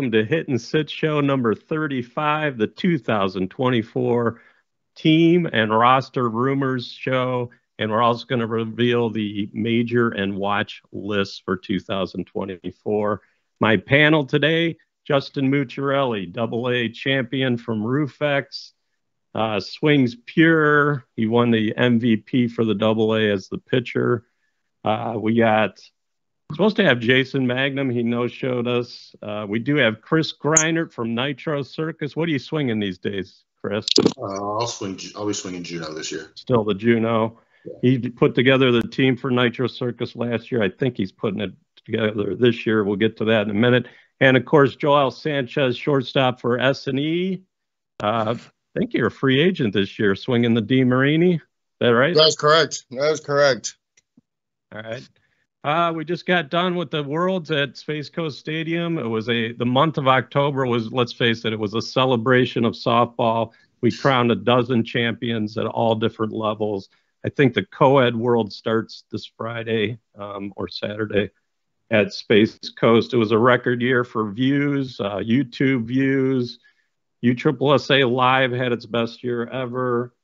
welcome to Hit and Sit Show number 35, the 2024 team and roster rumors show. And we're also going to reveal the major and watch lists for 2024. My panel today, Justin Mucciarelli, AA champion from Roofx, swings Pure. He won the MVP for the AA as the pitcher. We got supposed to have Jason Magnum. He no-showed us. We do have Chris Griner from Nitro Circus. What are you swinging these days, Chris? I'll be swinging Juno this year. Still the Juno. Yeah. He put together the team for Nitro Circus last year. I think he's putting it together this year. We'll get to that in a minute. And, of course, Joel Sanchez, shortstop for S&E. I think you're a free agent this year, swinging the D. Marini. Is that right? That's correct. That's correct. All right. We just got done with the Worlds at Space Coast Stadium. It was the month of October was, let's face it, it was a celebration of softball. We crowned a dozen champions at all different levels. I think the co-ed world starts this Friday or Saturday at Space Coast. It was a record year for views, YouTube views. USSSA Live had its best year ever.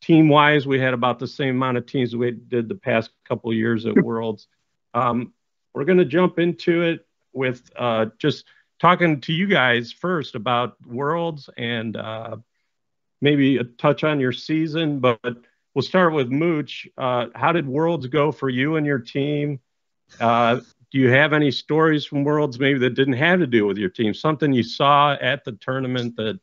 Team-wise, we had about the same amount of teams we did the past couple of years at Worlds. We're going to jump into it with just talking to you guys first about Worlds and maybe a touch on your season, but we'll start with Mooch. How did Worlds go for you and your team? Do you have any stories from Worlds maybe that didn't have to do with your team, something you saw at the tournament that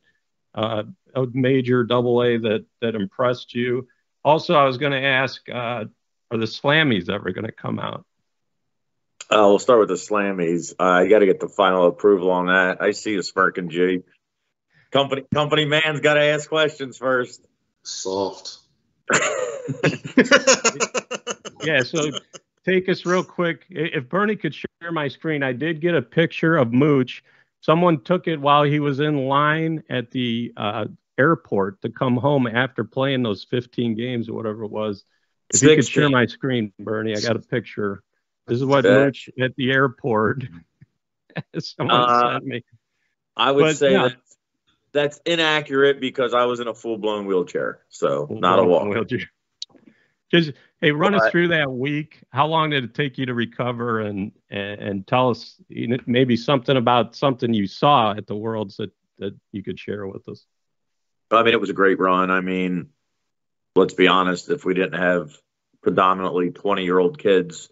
a major AA that impressed you? Also, I was going to ask, are the Slammys ever going to come out? We'll start with the Slammys. I got to get the final approval on that. I see a smirking G. Company man's got to ask questions first. Soft. Yeah, so take us real quick. If Bernie could share my screen, I did get a picture of Mooch. Someone took it while he was in line at the airport to come home after playing those 15 games or whatever it was. If you could share my screen, Bernie, I got a picture. This is what Mooch at the airport. Someone sent me. I would say that's inaccurate because I was in a full-blown wheelchair, so not a walk. Just, hey, run us through that week. How long did it take you to recover? And tell us maybe something about something you saw at the Worlds that you could share with us. I mean, it was a great run. I mean, let's be honest, if we didn't have predominantly 20-year-old kids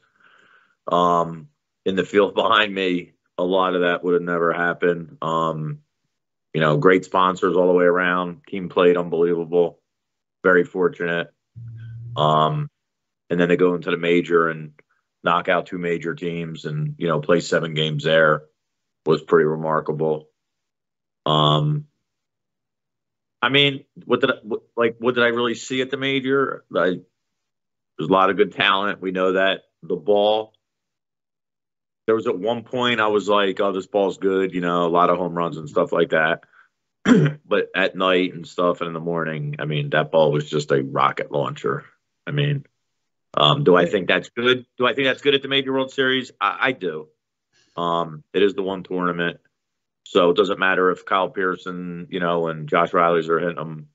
in the field behind me, a lot of that would have never happened. You know, great sponsors all the way around. Team played unbelievable. Very fortunate. And then to go into the major and knock out two major teams and, you know, play 7 games there was pretty remarkable. I mean, what did I really see at the major? There's a lot of good talent. We know that the ball, there was at one point I was like, oh, this ball's good. You know, a lot of home runs and stuff like that. But at night and stuff and in the morning, I mean, that ball was just a rocket launcher. I mean, do I think that's good? Do I think that's good at the Major World Series? I do. It is the one tournament. So it doesn't matter if Kyle Pearson, you know, and Josh Riley's are hitting them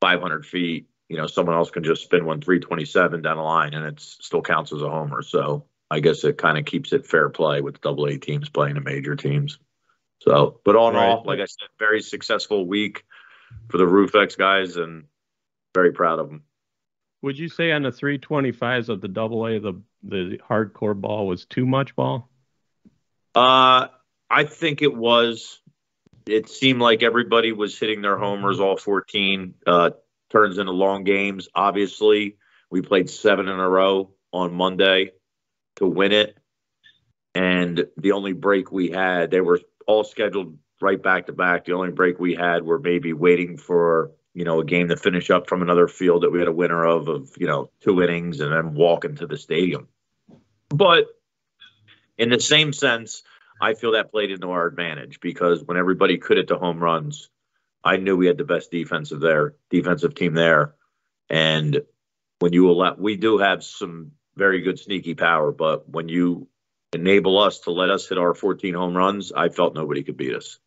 500 feet. You know, someone else can just spin one 327 down the line and it still counts as a homer. So I guess it kind of keeps it fair play with AA teams playing the major teams. So, but all in all, like I said, very successful week for the Roofx guys and very proud of them. Would you say on the 325s of the AA, the hardcore ball was too much ball? I think it was. It seemed like everybody was hitting their homers, all 14. Turns into long games. Obviously, we played 7 in a row on Monday to win it. And the only break we had, they were all scheduled right back to back. The only break we had were maybe waiting for, you know, a game to finish up from another field that we had a winner of, you know, 2 innings and then walking to the stadium. But in the same sense, I feel that played into our advantage because when everybody could hit the home runs, I knew we had the best defensive team there. And when we do have some very good sneaky power, but when you enable us to let us hit our 14 home runs, I felt nobody could beat us.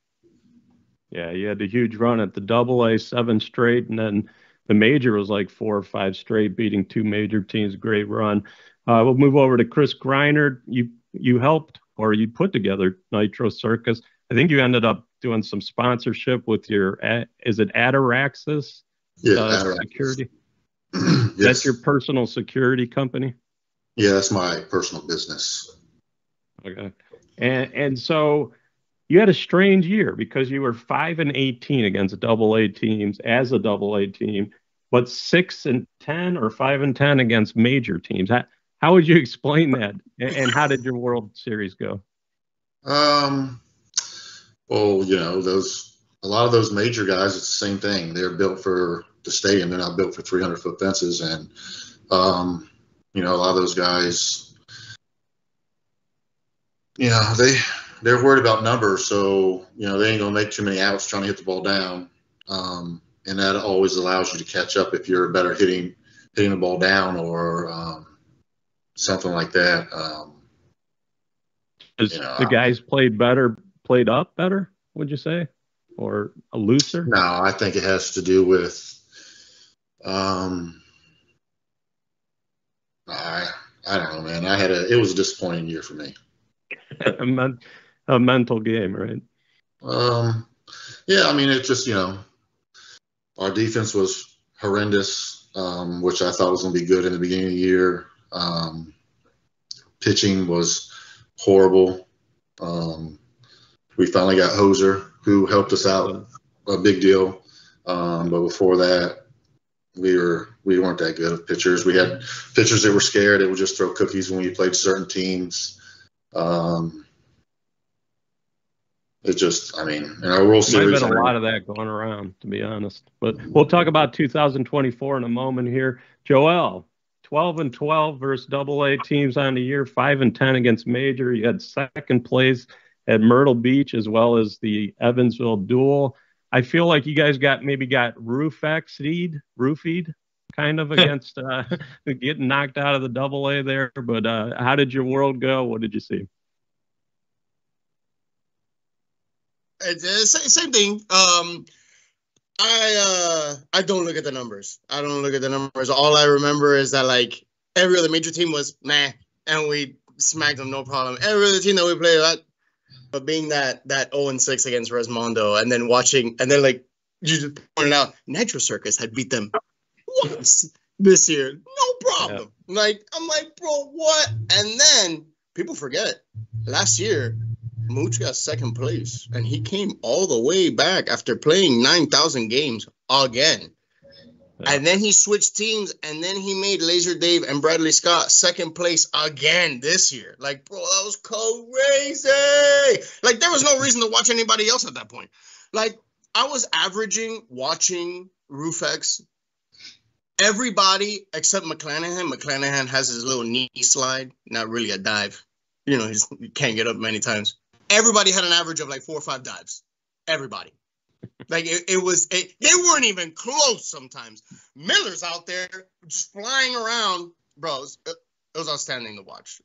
Yeah, you had a huge run at the Double-A, 7 straight, and then the major was like 4 or 5 straight, beating 2 major teams. Great run. We'll move over to Chris Griner. You helped, or you put together Nitro Circus. I think you ended up doing some sponsorship with your, is it Ataraxis? Yeah, Ataraxis. Security? Yes. That's your personal security company? Yeah, that's my personal business. Okay. And so you had a strange year because you were 5-18 against Double-A teams as a Double-A team, but 6-10 or 5-10 against major teams. How would you explain that? And how did your World Series go? Well, you know, a lot of those major guys, it's the same thing. They're built for the stadium. They're not built for 300-foot fences. And, you know, a lot of those guys, you know, they're worried about numbers. So, you know, they ain't going to make too many outs trying to hit the ball down. And that always allows you to catch up if you're better hitting the ball down or something like that. You know, the guys played up better, would you say, or a looser? No, I think it has to do with I don't know, man. It was a disappointing year for me. A mental game, right? Yeah, I mean, it just, you know, our defense was horrendous, which I thought was going to be good in the beginning of the year. Pitching was horrible. We finally got Hoser, who helped us out a big deal. But before that, we weren't that good of pitchers. We had pitchers that were scared. They would just throw cookies when we played certain teams. It just, I mean, in our World Series. There's been a lot of that going around, to be honest. But we'll talk about 2024 in a moment here. Joel, 12-12 versus Double-A teams on the year, 5-10 against major. You had second place at Myrtle Beach, as well as the Evansville Duel. I feel like you guys got roofied kind of against getting knocked out of the Double-A there. But how did your World go? What did you see? Same thing. I don't look at the numbers. All I remember is that, like, every other major team was meh, and we smacked them no problem. Every other team that we played, but being that 0-6 against Resmondo, and then like you just pointed out, Nitro Circus had beat them once this year, no problem. Yeah. Like, I'm like, bro, what? And then people forget last year, Mooch got second place, and he came all the way back after playing 9,000 games again. Yeah. And then he switched teams, and then he made Laser Dave and Bradley Scott second place again this year. Like, bro, that was crazy. Like, there was no reason to watch anybody else at that point. Like, I was watching Roofx. Everybody except McClanahan. McClanahan has his little knee slide, not really a dive. You know, he can't get up many times. Everybody had an average of like 4 or 5 dives. Everybody. Like, they weren't even close sometimes. Miller's out there just flying around. Bro, it was outstanding to watch.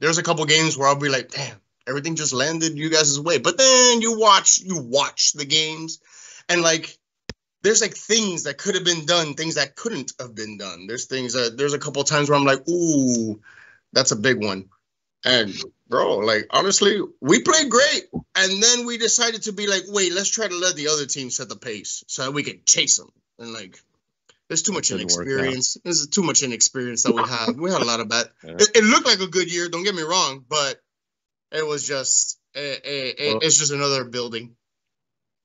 There's a couple games where I'll be like, damn, everything just landed you guys' way. But then you watch the games, and, like, there's, like, things that could have been done, things that couldn't have been done. There's a couple times where I'm like, ooh, that's a big one. And, bro, like, honestly, we played great. And then we decided to be like, wait, let's try to let the other team set the pace so that we can chase them. And, like, there's too much inexperience. There's too much inexperience that we have. We had a lot of bad. Yeah. It looked like a good year. Don't get me wrong. But it was just it's just another building.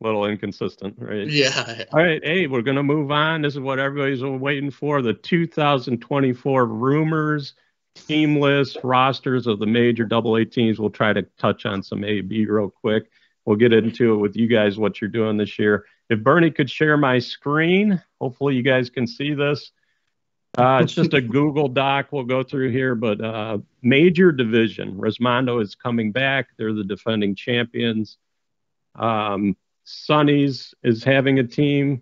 A little inconsistent, right? Yeah. All right, hey, we're going to move on. This is what everybody's waiting for, the 2024 rumors. Team lists, rosters of the major Double-A teams. We'll try to touch on some A-B real quick. We'll get into it with you guys, what you're doing this year. If Bernie could share my screen, hopefully you guys can see this. It's just a Google Doc we'll go through here, but major division. Resmondo is coming back. They're the defending champions. Sonny's is having a team.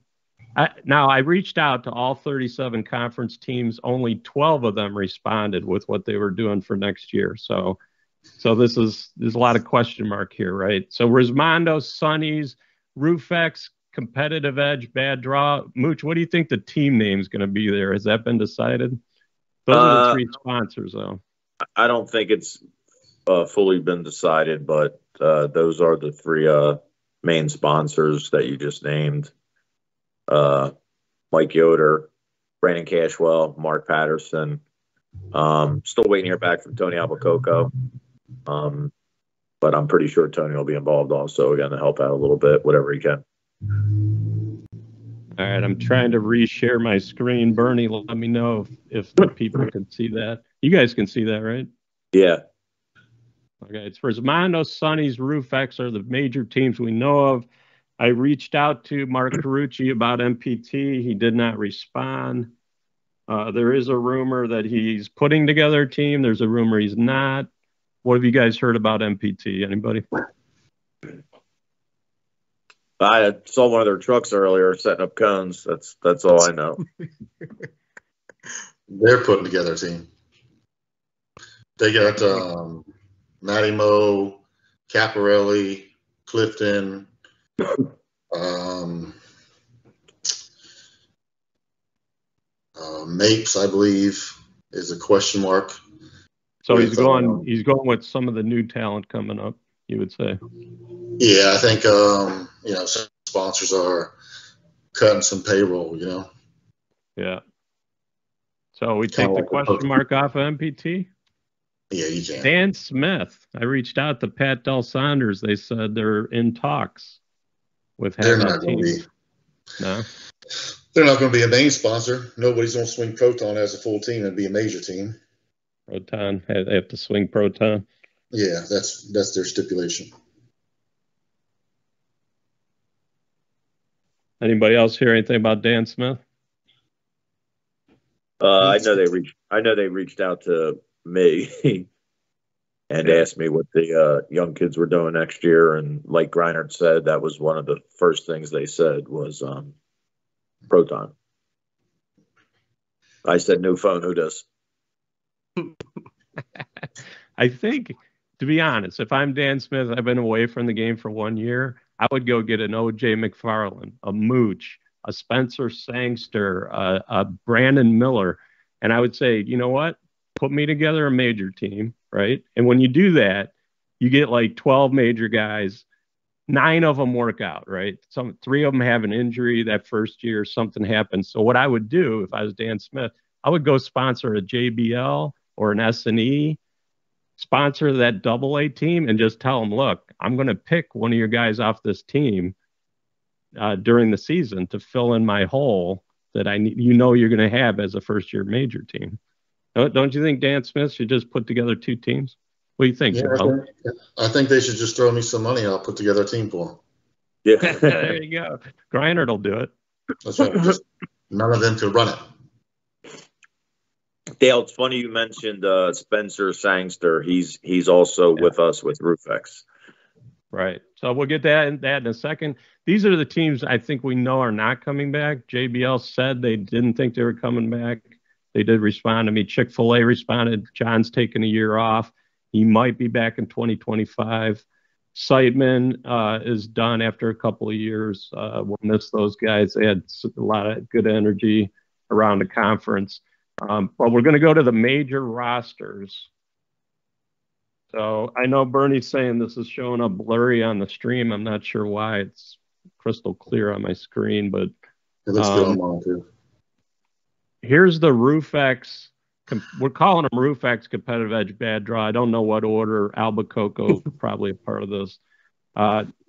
Now, I reached out to all 37 conference teams. Only 12 of them responded with what they were doing for next year. So So this is, there's a lot of question mark here, right? So Resmondo, Sonny's, Roofx, Competitive Edge, Bad Draw. Mooch, what do you think the team name is going to be there? Has that been decided? Those are the three sponsors, though. I don't think it's fully been decided, but those are the three main sponsors that you just named. Mike Yoder, Brandon Cashwell, Mark Patterson. Still waiting to hear back from Tony Albacoco. But I'm pretty sure Tony will be involved also again to help out a little bit, whatever he can. All right, I'm trying to reshare my screen. Bernie, let me know if the people can see that. You guys can see that, right? Yeah. Okay, it's Resmondo, Sonny's, Roofx are the major teams we know of. I reached out to Mark Carucci about MPT. He did not respond. There is a rumor that he's putting together a team. There's a rumor he's not. What have you guys heard about MPT? Anybody? I saw one of their trucks earlier setting up cones. That's all I know. They're putting together a team. They got Matty Moe, Caparelli, Clifton. Mapes, I believe, is a question mark. So he's going. He's going with some of the new talent coming up. You would say. Yeah, I think you know, some sponsors are cutting some payroll. You know. Yeah. So we take the question mark off of MPT. Yeah, you can. Dan Smith. I reached out to Pat Del Saunders. They said they're in talks with. They're not going to be. No. They're not going to be a main sponsor. Nobody's going to swing Proton as a full team and be a major team. Proton, they have to swing Proton. Yeah, that's their stipulation. Anybody else hear anything about Dan Smith? I know they reached out to me and asked me what the young kids were doing next year, and like Griner said, that was one of the first things they said was Proton. I said, "New phone, who does?" I think, to be honest, if I'm Dan Smith, I've been away from the game for 1 year, I would go get an OJ McFarland, a Mooch, a Spencer Sangster, a Brandon Miller, and I would say, you know what? Put me together a major team, right? And when you do that, you get like 12 major guys. 9 of them work out, right? Some 3 of them have an injury that first year, something happens. So what I would do if I was Dan Smith, I would go sponsor a JBL or an S&E, sponsor that AA team, and just tell them, look, I'm going to pick one of your guys off this team during the season to fill in my hole that I need. You know, you're going to have as a first-year major team. Don't you think Dan Smith should just put together 2 teams? What do you think? Yeah, I think they should just throw me some money. I'll put together a team for them. Yeah, there you go. Griner will do it. That's right. None of them could run it. Dale, it's funny you mentioned Spencer Sangster. He's also with us with Roofx. Right. So we'll get that in a second. These are the teams I think we know are not coming back. JBL said they didn't think they were coming back. They did respond to me. Chick-fil-A responded. John's taking a year off. He might be back in 2025. Seidman is done after a couple of years. We'll miss those guys. They had a lot of good energy around the conference. But we're going to go to the major rosters. So I know Bernie's saying this is showing up blurry on the stream. I'm not sure why it's crystal clear on my screen, but it looks good online too. Here's the Roofx. We're calling them Roofx, Competitive Edge, Bad Draw. I don't know what order. Albacoco probably a part of this.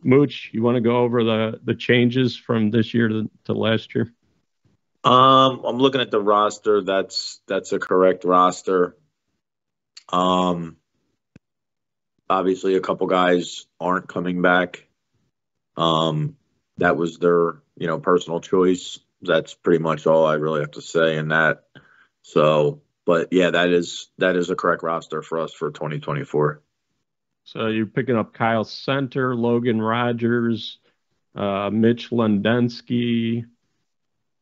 Mooch, you want to go over the changes from this year to last year? I'm looking at the roster. That's a correct roster. Obviously a couple guys aren't coming back. That was their, you know, personal choice. That's pretty much all I really have to say in that. So, but yeah, that is a correct roster for us for 2024. So you're picking up Kyle Center, Logan Rogers, Mitch Lundensky,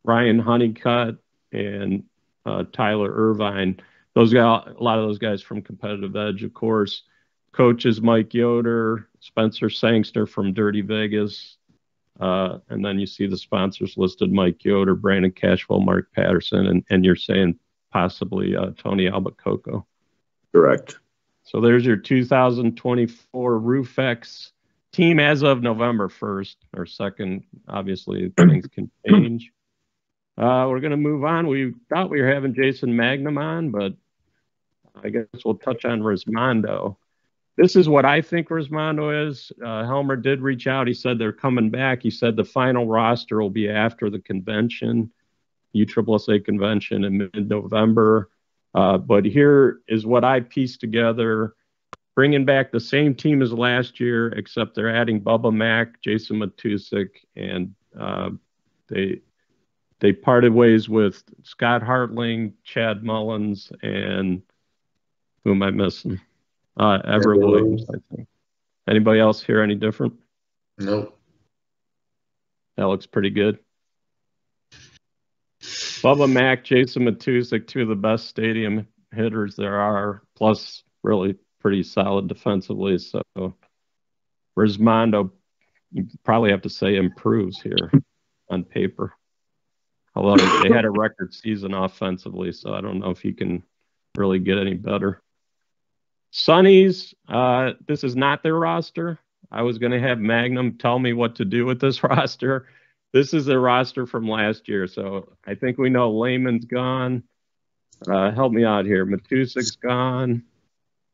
Ryan Honeycutt, and Tyler Irvine. Those guys, a lot of those guys from Competitive Edge, of course. coaches Mike Yoder, Spencer Sangster from Dirty Vegas. And then you see the sponsors listed, Mike Yoder, Brandon Cashwell, Mark Patterson, and you're saying possibly Tony Albacoco. Correct. So there's your 2024 Roofx team as of November 1st or 2nd. Obviously, things can change. We're going to move on. We thought we were having Jason Magnum on, but I guess we'll touch on Resmondo. This is what I think Resmondo is. Helmer did reach out. He said they're coming back. He said the final roster will be after the convention, USSSA convention in mid-November. But here is what I pieced together, bringing back the same team as last year, except they're adding Bubba Mack, Jason Matusik, and they parted ways with Scott Hartling, Chad Mullins, and who am I missing? Everett Williams, I think. Anybody else hear any different? No. That looks pretty good. Bubba Mack, Jason Matusik, two of the best stadium hitters there are, plus really pretty solid defensively. So Resmondo, you probably have to say, improves here on paper. Although they had a record season offensively, so I don't know if you can really get any better. Sonny's, this is not their roster. I was going to have Magnum tell me what to do with this roster. This is their roster from last year, so I think we know Lehman's gone. Help me out here. Matusik's gone.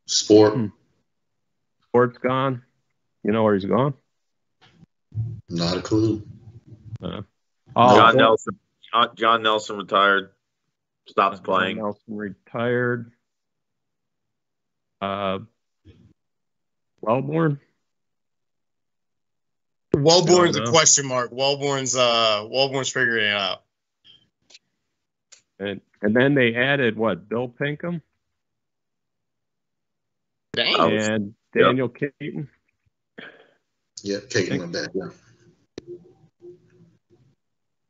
Sport's gone. You know where he's gone? Not a clue. John Nelson. John Nelson retired. Stops playing. John Nelson retired. Wellborn. Wellborn's a question mark. Wellborn's figuring it out. And then they added what? Bill Pinkham? Dang. And Daniel Caton. Yeah, Caton went back. Yeah.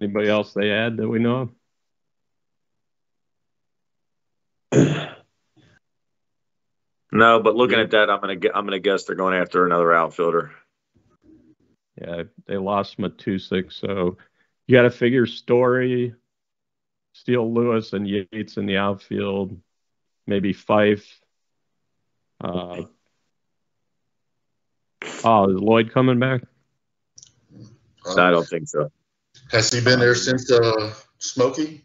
Anybody else they add that we know of? No, but looking at that, I'm gonna guess they're going after another outfielder. Yeah, they lost Matusik, so you got to figure Story, Steele Lewis, and Yates in the outfield. Maybe Fife. Is Lloyd coming back? I don't think so. Has he been there since Smokey?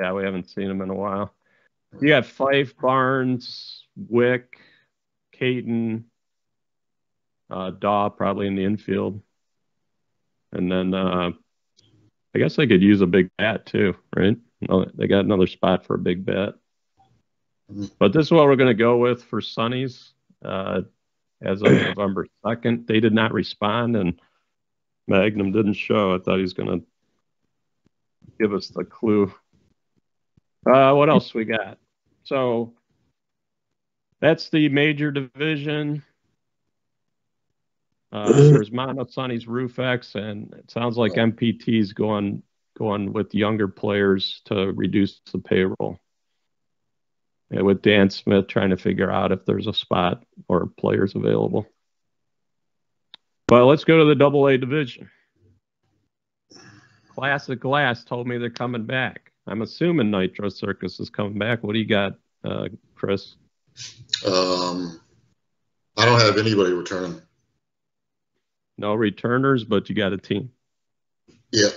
Yeah, we haven't seen him in a while. You got Fife, Barnes, Wick, Caton, Daw probably in the infield. And then I guess they could use a big bat too, right? No, they got another spot for a big bat. But this is what we're going to go with for Sonny's as of November 2nd. They did not respond, and Magnum didn't show. I thought he was going to give us the clue. What else we got? So that's the major division. There's Mono, Sonny's, Roofx, and it sounds like MPT's going with younger players to reduce the payroll. And with Dan Smith trying to figure out if there's a spot or players available. But let's go to the AA division. Classic Glass told me they're coming back. I'm assuming Nitro Circus is coming back. What do you got, Chris? I don't have anybody returning. No returners, but you got a team. Yeah.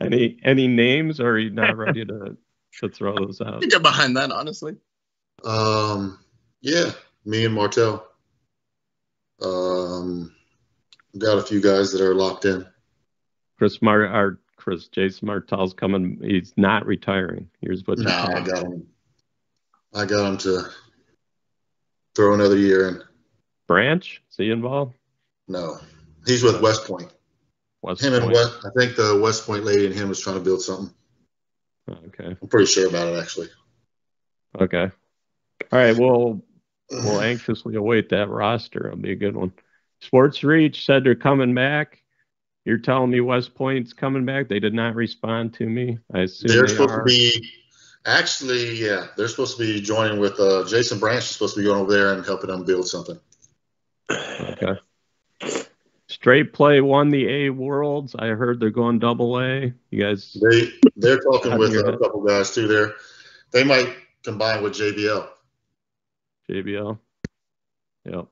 Any names, or are you not ready to throw those out? I think I'm behind that, honestly. Yeah, me and Martell. Got a few guys that are locked in. Jason Martell's coming. He's not retiring. Here's what. No, I got him to throw another year in. Branch? Is he involved? No, he's with West Point. I think the West Point lady and him was trying to build something. Okay. I'm pretty sure about it, actually. Okay. All right. Well, we'll anxiously await that roster. It'll be a good one. Sports Reach said they're coming back. You're telling me West Point's coming back? They did not respond to me. I assume they're supposed to be Actually, yeah, they're supposed to be joining with Jason Branch. Is supposed to be going over there and helping them build something. Okay. Straight Play won the A Worlds. I heard they're going double A. You guys? They're talking with a couple guys too. There, they might combine with JBL. JBL. Yep.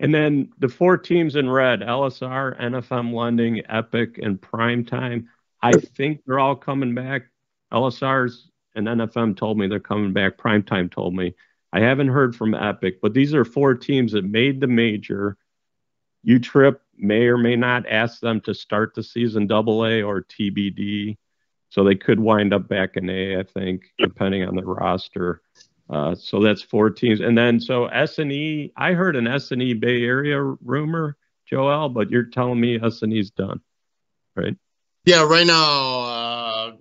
And then the four teams in red: LSR, NFM Lending, Epic, and Primetime. I think they're all coming back. LSR's and NFM told me they're coming back. Primetime told me. I haven't heard from Epic, but these are four teams that made the major. U-Trip may or may not ask them to start the season AA or TBD, so they could wind up back in A, I think, depending on the roster. So that's four teams. And then so S&E, I heard an S&E Bay Area rumor, Joel, but you're telling me S&E's done, right? Yeah, right now,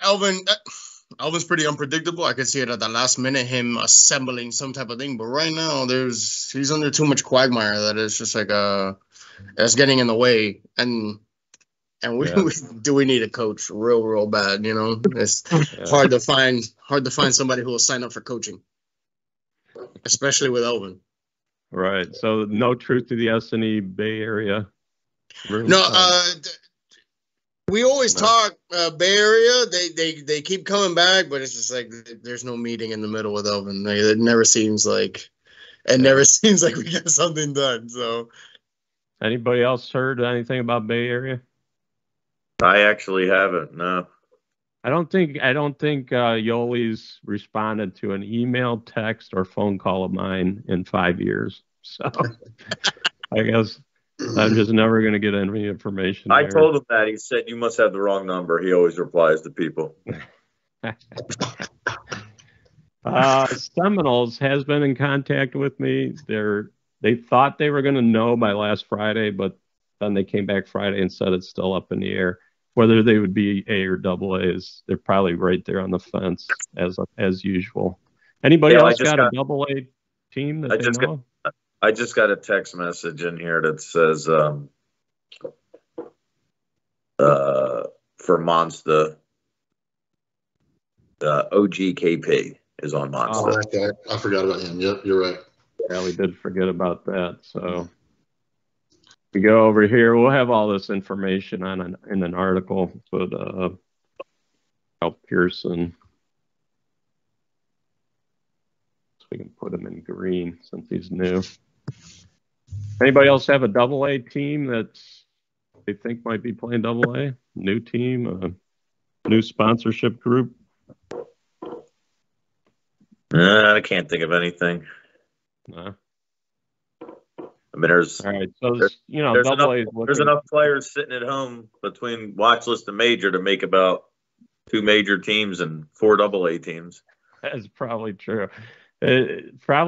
Alvin's pretty unpredictable. I could see it at the last minute, him assembling some type of thing. But right now, he's under too much quagmire that it's just like that's getting in the way. And we do we need a coach real bad, you know? It's hard to find somebody who will sign up for coaching, especially with Alvin. Right. So no truth to the S&E Bay Area. No. We always talk Bay Area. They keep coming back, but it's just like there's no meeting in the middle with Elvin. Like, it never seems like we get something done. So, anybody else heard anything about Bay Area? I actually haven't. No, I don't think Yoli's responded to an email, text, or phone call of mine in 5 years. So, I guess. I'm just never going to get any information. I told him that. He said, you must have the wrong number. He always replies to people. Seminoles has been in contact with me. They thought they were going to know by last Friday, but then they came back Friday and said it's still up in the air. Whether they would be A or AA is they're probably right there on the fence as usual. Anybody else got a AA team that they know? I just got a text message in here that says for Monsta, OGKP is on Monsta. Oh, okay. I forgot about him. Yep, you're right. Yeah, we did forget about that. So we go over here. We'll have all this information in an article with Al Pearson. So we can put him in green since he's new. Anybody else have a AA team that they think might be playing AA? New team, a new sponsorship group? I can't think of anything. No. I mean, there's enough players sitting at home between watch list and major to make about 2 major teams and 4 AA teams. That's probably true. So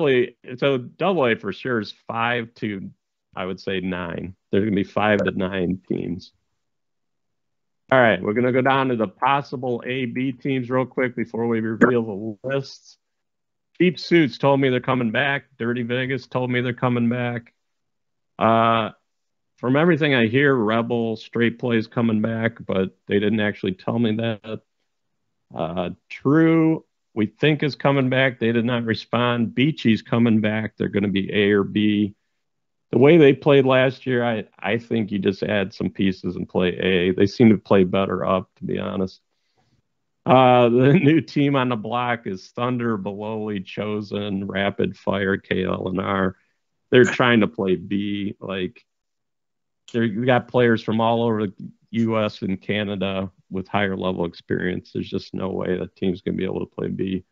AA for sure is 5 to, I would say, 9. There's going to be 5 to 9 teams. All right, we're going to go down to the possible A-B teams real quick before we reveal the lists. Cheap Suits told me they're coming back. Dirty Vegas told me they're coming back. From everything I hear, Rebel Straight Play's coming back, but they didn't actually tell me that. True, we think is coming back. They did not respond. Beachy's coming back. They're going to be A or B. The way they played last year, I think you just add some pieces and play A. They seem to play better up, to be honest. The new team on the block is Thunder, Beloli, Chosen, Rapid Fire, KLNR. They're trying to play B. Like, you got players from all over the U.S. and Canada with higher level experience. There's just no way that team's going to be able to play B.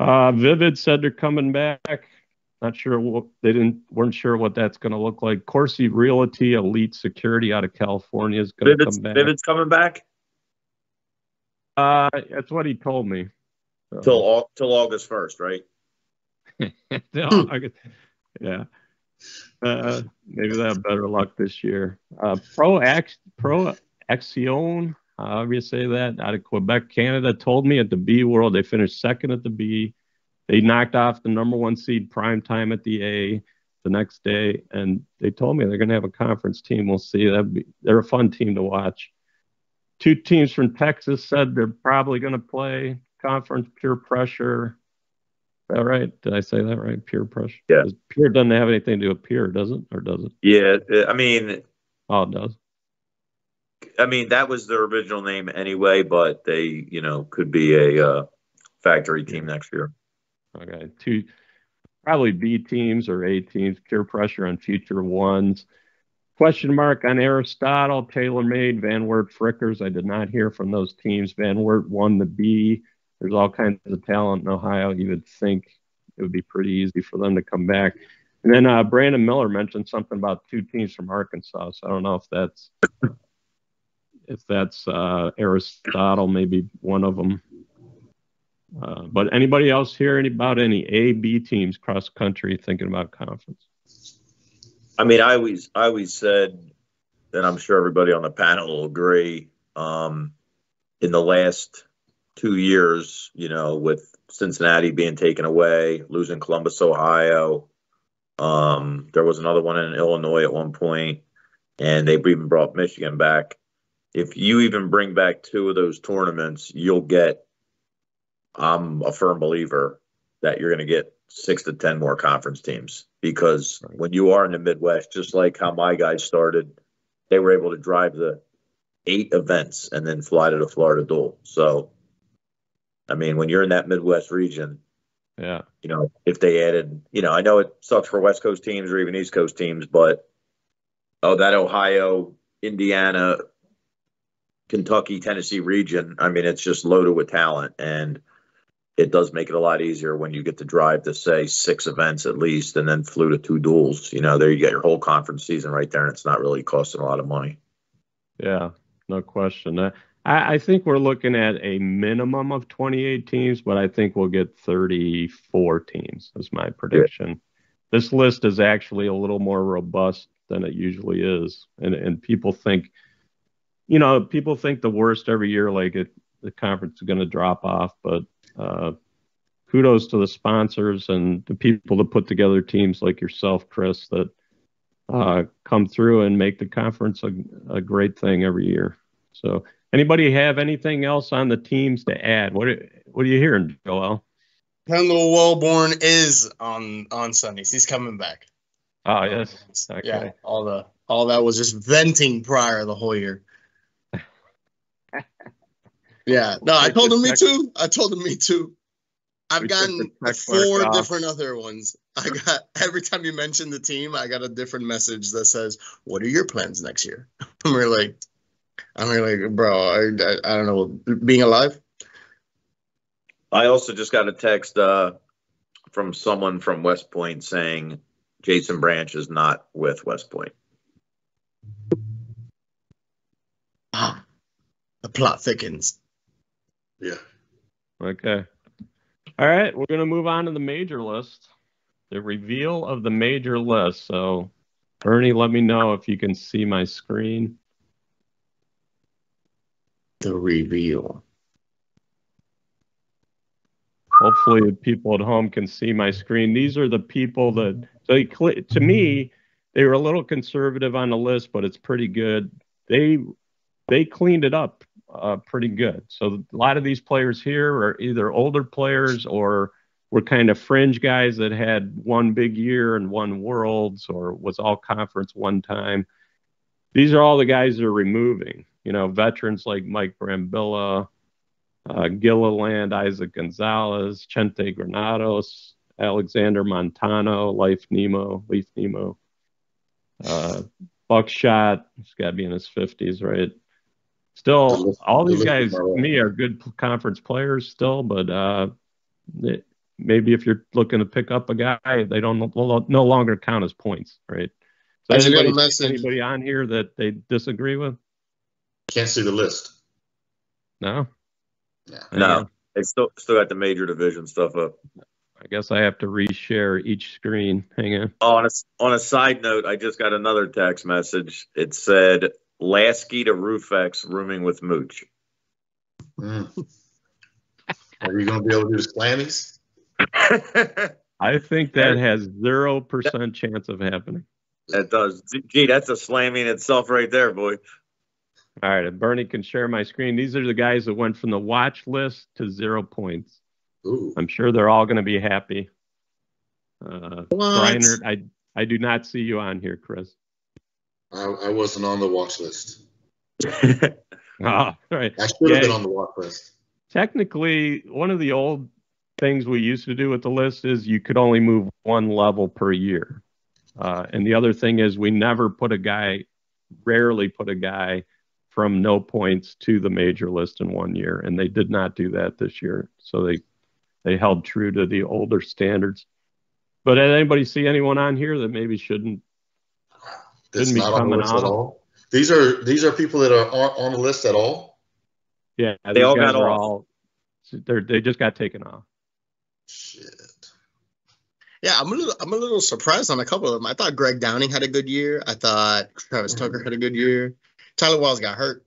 Vivid said they're coming back. Not sure what weren't sure what that's going to look like. Corsi Realty, Elite Security out of California is going to come back. Vivid's coming back? That's what he told me. So. Till August 1st, right? Yeah. Maybe they'll have better luck this year. Pro Axion, however you say that, out of Quebec, Canada, told me at the B World they finished second at the B. They knocked off the #1 seed Primetime at the A the next day, and they told me they're going to have a conference team. We'll see. They're a fun team to watch. Two teams from Texas said they're probably going to play conference. Pure Pressure. Is that right? Did I say that right? Pure Pressure. Yeah. Pure doesn't have anything to do with Pure, does it? Or does it? Yeah. I mean. Oh, it does. I mean, that was their original name anyway, but they, you know, could be a factory team next year. Okay. Two, probably B teams or A teams. Pure Pressure on future ones. Question mark on Aristotle, TaylorMade, Van Wert, Frickers. I did not hear from those teams. Van Wert won the B. There's all kinds of talent in Ohio. You would think it would be pretty easy for them to come back. And then Brandon Miller mentioned something about two teams from Arkansas. So I don't know if that's Aristotle, maybe one of them. But anybody else here about any A, B teams cross country thinking about conference? I mean, I always said that I'm sure everybody on the panel will agree. In the last 2 years, you know, with Cincinnati being taken away, losing Columbus, Ohio, there was another one in Illinois at one point, and they even brought Michigan back. If you even bring back two of those tournaments, you'll get, I'm a firm believer that you're going to get 6 to 10 more conference teams, because when you are in the Midwest, just like how my guys started, they were able to drive the 8 events and then fly to the Florida Duel. So, I mean, when you're in that Midwest region, yeah, you know, if they added, you know, I know it sucks for West Coast teams or even East Coast teams, but that Ohio, Indiana, Kentucky, Tennessee region, I mean, it's just loaded with talent, and it does make it a lot easier when you get to drive to, say, 6 events at least, and then flew to 2 duels. You know, there you get your whole conference season right there, and it's not really costing a lot of money. Yeah, no question. I think we're looking at a minimum of 28 teams, but I think we'll get 34 teams is my prediction. Yeah. This list is actually a little more robust than it usually is, and people think, you know, people think the worst every year, like the conference is going to drop off, but kudos to the sponsors and the people that put together teams like yourself, Chris, that come through and make the conference a great thing every year. So anybody have anything else on the teams to add? What are you hearing, Joel? Kendall Wellborn is on Sundays. He's coming back. Oh, yes. Okay. Yeah, all that was just venting prior the whole year. Yeah, no, I told him me too. I've gotten 4 different other ones. I got, every time you mention the team, I got a different message that says, "What are your plans next year?" And we're like, bro, I don't know, being alive. I also just got a text from someone from West Point saying Jason Branch is not with West Point. Ah, the plot thickens. Yeah. Okay. All right. We're going to move on to the major list, the reveal of the major list. So, Ernie, let me know if you can see my screen. The reveal. Hopefully, people at home can see my screen. These are the people that, so to me, they were a little conservative on the list, but it's pretty good. They cleaned it up. Pretty good. So a lot of these players here are either older players or were kind of fringe guys that had one big year and won worlds or was all conference one time. These are all the guys they're removing. You know, veterans like Mike Brambilla, Gilliland, Isaac Gonzalez, Chente Granados, Alexander Montano, Leif Nemo, Buckshot. He's got to be in his 50s, right? Still, all these guys, to me, are good conference players still, but maybe if you're looking to pick up a guy, they will no longer count as points, right? So anybody on here that they disagree with? Can't see the list. No? Yeah. No. They still got the major division stuff up. I guess I have to reshare each screen. Hang on. Oh, on a side note, I just got another text message. It said, Lasky to Roofx, rooming with Mooch. Mm. Are you going to be able to do Slammys? I think that has 0% chance of happening. That does. Gee, that's a Slammy in itself right there, boy. All right, if Bernie can share my screen, these are the guys that went from the watch list to 0 points. Ooh. I'm sure they're all going to be happy. Griner, I do not see you on here, Chris. I wasn't on the watch list. All right. I should have been on the watch list. Technically, one of the old things we used to do with the list is you could only move one level per year. And the other thing is we never put a guy, rarely put a guy from no points to the major list in 1 year. And they did not do that this year. So they held true to the older standards. But did anybody see anyone on here that maybe shouldn't be coming on? These are people that are on the list at all? Yeah, they all got off. They just got taken off. Shit. Yeah, I'm a little surprised on a couple of them. I thought Greg Downing had a good year. I thought Travis Tucker had a good year. Tyler Wiles got hurt.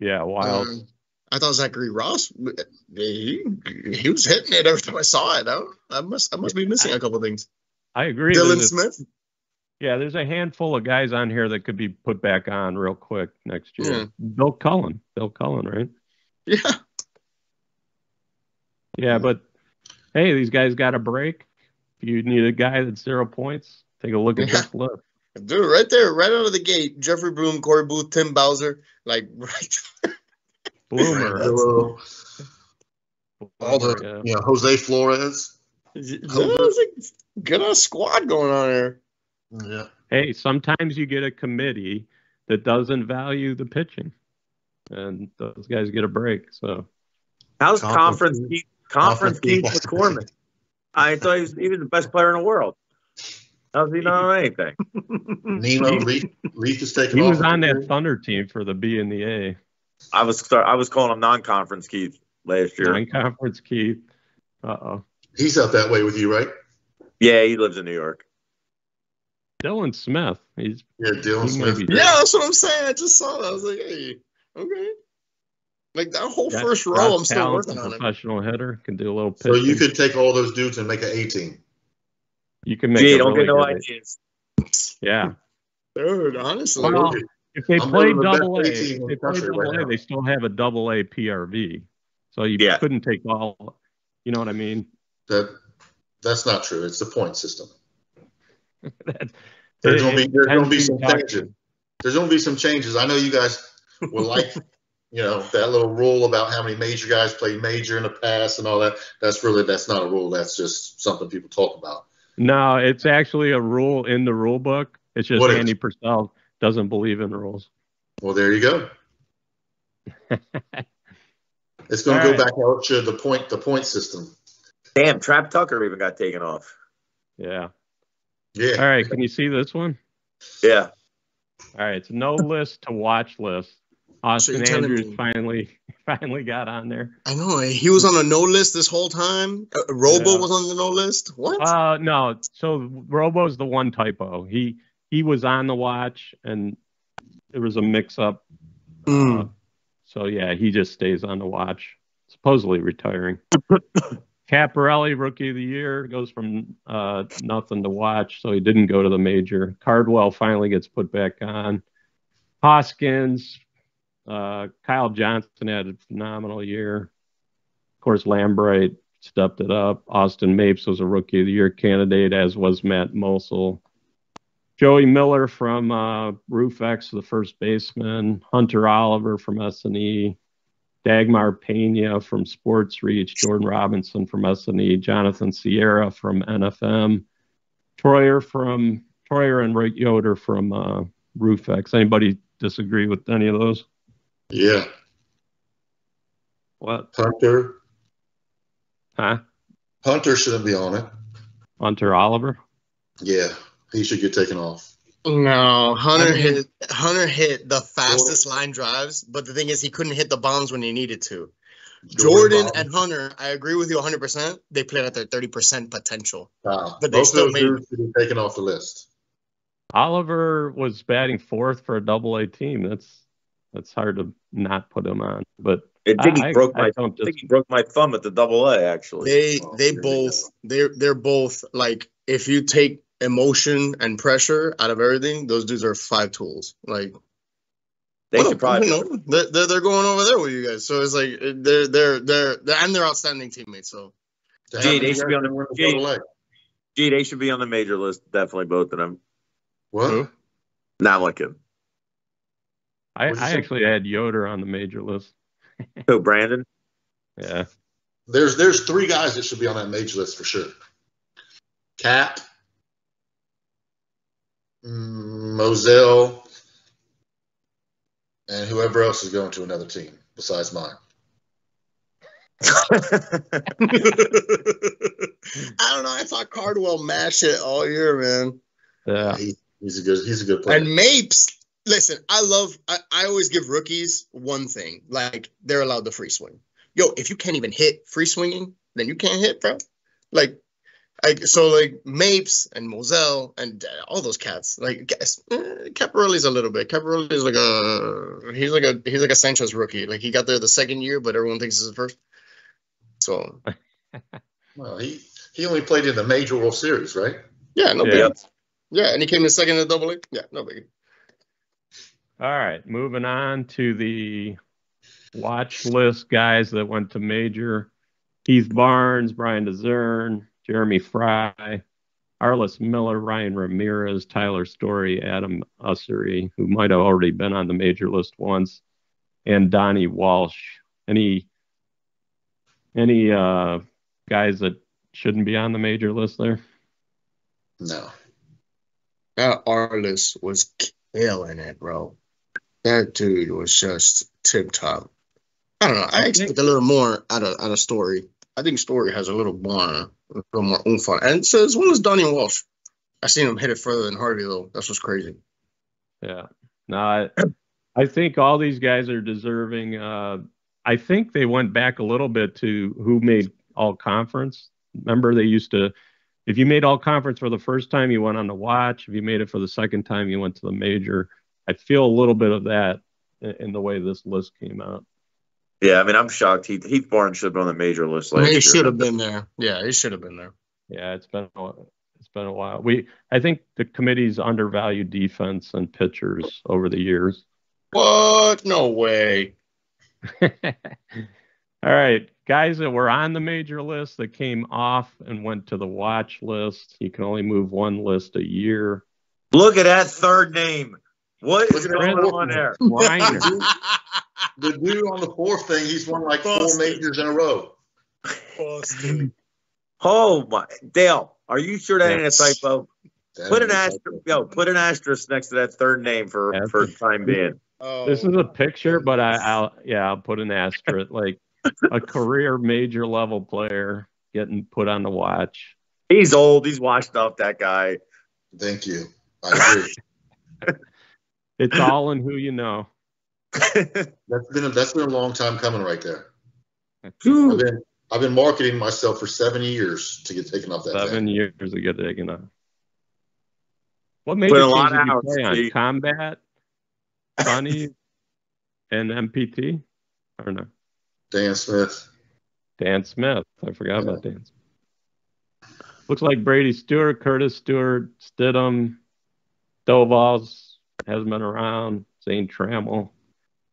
Yeah, Wiles. I thought Zachary Ross, he was hitting it every time I saw it. I must be missing a couple of things. I agree. Dylan Smith. Yeah, there's a handful of guys on here that could be put back on real quick next year. Yeah. Bill Cullen, right? Yeah. Yeah, but hey, these guys got a break. If you need a guy that's 0 points, take a look at this list. Dude, right there, right out of the gate, Jeffrey Bloom, Corey Booth, Tim Bowser, like right Bloomer. All the Jose Flores. Good old squad going on there. Yeah. Hey, sometimes you get a committee that doesn't value the pitching, and those guys get a break. So, how's conference Keith McCormick? I thought he was the best player in the world. How's he not on anything? Nemo Leaf is taking. He was on that Thunder team for the B and the A. I was calling him non-conference Keith last year. Non-conference Keith. Uh-oh. He's up that way with you, right? Yeah, he lives in New York. Dylan Smith. Dylan Smith. Yeah, that's what I'm saying. I just saw that. I was like, hey, okay. Like that whole first row, I'm still working on it. Professional hitter can do a little pitch. So you could take all those dudes and make an 18. You can make. Gee, don't get no ideas. Yeah. Dude, honestly. Well, if they play double A, they still have a double A PRV. So you couldn't take all. You know what I mean? That's not true. It's the point system. There's gonna be some changes. There's gonna be some changes. I know you guys will like, that little rule about how many major guys played major in the past and all that. That's not a rule. That's just something people talk about. No, it's actually a rule in the rule book. It's just Andy Purcell doesn't believe in rules. Well, there you go. It's gonna go back out to the point system. Damn, Trap Tucker even got taken off. Yeah. Yeah. All right. Can you see this one? Yeah. All right. It's no list to watch list. Austin Andrews finally got on there. I know. He was on a no list this whole time. Robo was on the no list. What? No. So Robo's the one typo. He was on the watch and there was a mix up. So yeah, he just stays on the watch. Supposedly retiring. Caparelli, Rookie of the Year, goes from nothing to watch, so he didn't go to the major. Cardwell finally gets put back on. Hoskins, Kyle Johnson had a phenomenal year. Of course, Lambright stepped it up. Austin Mapes was a Rookie of the Year candidate, as was Matt Mosel. Joey Miller from Roofx, the first baseman. Hunter Oliver from S&E. Dagmar Pena from Sports Reach, Jordan Robinson from S&E, Jonathan Sierra from NFM, Troyer and Yoder from Roofx. Anybody disagree with any of those? Yeah. What? Hunter. Huh? Hunter shouldn't be on it. Hunter Oliver? Yeah, he should get taken off. No, Hunter hit the fastest line drives, but the thing is he couldn't hit the bombs when he needed to. Jordan and Hunter, I agree with you 100%. They played at their 30% potential. Wow. But they still made it. Taken off the list. Oliver was batting fourth for a double-A team. That's hard to not put him on. But I think he broke my thumb at the double-A, actually. They're both, like, if you take emotion and pressure out of everything, those dudes are five tools. Like, They should probably. You know, they're going over there with you guys, so it's like they're outstanding teammates. So they should be on the they should be on the major list. Definitely both of them. What? Not looking. I actually had Yoder on the major list. So Brandon. Yeah. There's three guys that should be on that major list for sure. Cap, Moselle, and whoever else is going to another team besides mine. I don't know. I saw Cardwell mash it all year, man. Yeah, he's a good player. And Mapes, listen, I always give rookies one thing, like they're allowed the free swing. Yo, if you can't even hit free swinging, then you can't hit, bro. Like Mapes and Moselle and all those cats. Caparelli's a little bit. Caparelli's he's like a Sanchez rookie. Like he got there the second year, but everyone thinks it's his first. So, well, he only played in the major World Series, right? Yeah, no big. Yeah, and he came in second in Double A. Yeah, no big. All right, moving on to the watch list guys that went to major: Keith Barnes, Brian DeZern, Jeremy Fry, Arliss Miller, Ryan Ramirez, Tyler Story, Adam Usery, who might have already been on the major list once, and Donnie Walsh. Any guys that shouldn't be on the major list there? No. That Arliss was killing it, bro. That dude was just tip top. I don't know. I expect a little more out of Story. I think Story has a little more oomph on it. And so as well as Donnie Walsh. I seen him hit it further than Harvey though. That's what's crazy. Yeah. No, I think all these guys are deserving. I think they went back a little bit to who made all conference. Remember, they used to, if you made all conference for the first time, you went on the watch. If you made it for the second time, you went to the major. I feel a little bit of that in the way this list came out. Yeah, I mean, I'm shocked. Heath Barnes should have been on the major list last year. He should have been there. Yeah, he should have been there. Yeah, it's been a while. I think the committee's undervalued defense and pitchers over the years. What? No way. All right, guys that were on the major list that came off and went to the watch list. You can only move one list a year. Look at that third name. What is going on there? The dude on the fourth thing, he's won like four majors in a row. Oh my, Dale, are you sure that ain't a typo? Put an asterisk next to that third name for time being. Oh. This is a picture, but I'll put an asterisk. Like a career major level player getting put on the watch. He's old. He's washed up. That guy. Thank you. I agree. It's all in who you know. That's been a long time coming, right there. I've been marketing myself for 7 years to get taken off that. 7 years to get taken off. What made you play on Combat? Sonny's and MPT? I don't know. Dan Smith. I forgot about Dan Smith. Looks like Brady Stewart, Curtis Stewart, Stidham, Doval's hasn't been around, Zane Trammell.